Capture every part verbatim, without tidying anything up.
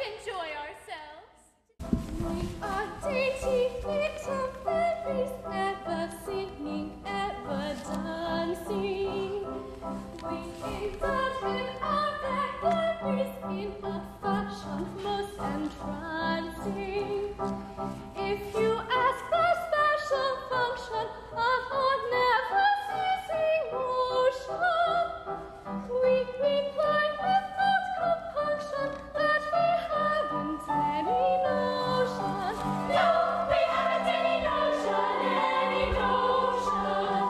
to enjoy ourselves. We are dainty bits of memories, ever singing, ever dancing. We exulted our black memories in a fashion most entrancing. If you ask the special function of our never ceasing motion, we reply with most compunction that we haven't any notion. No, we haven't any notion, any notion.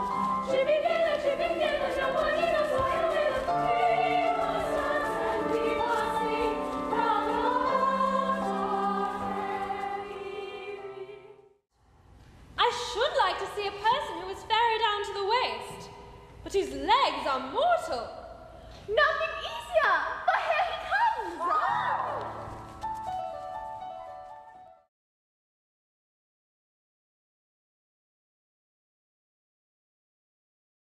Tripping dinner, tripping dinner, no one in a fire with a three more songs, and we must sing from the heart already. I should like to see a person who is very down to the waist, but whose legs are mortal. Nothing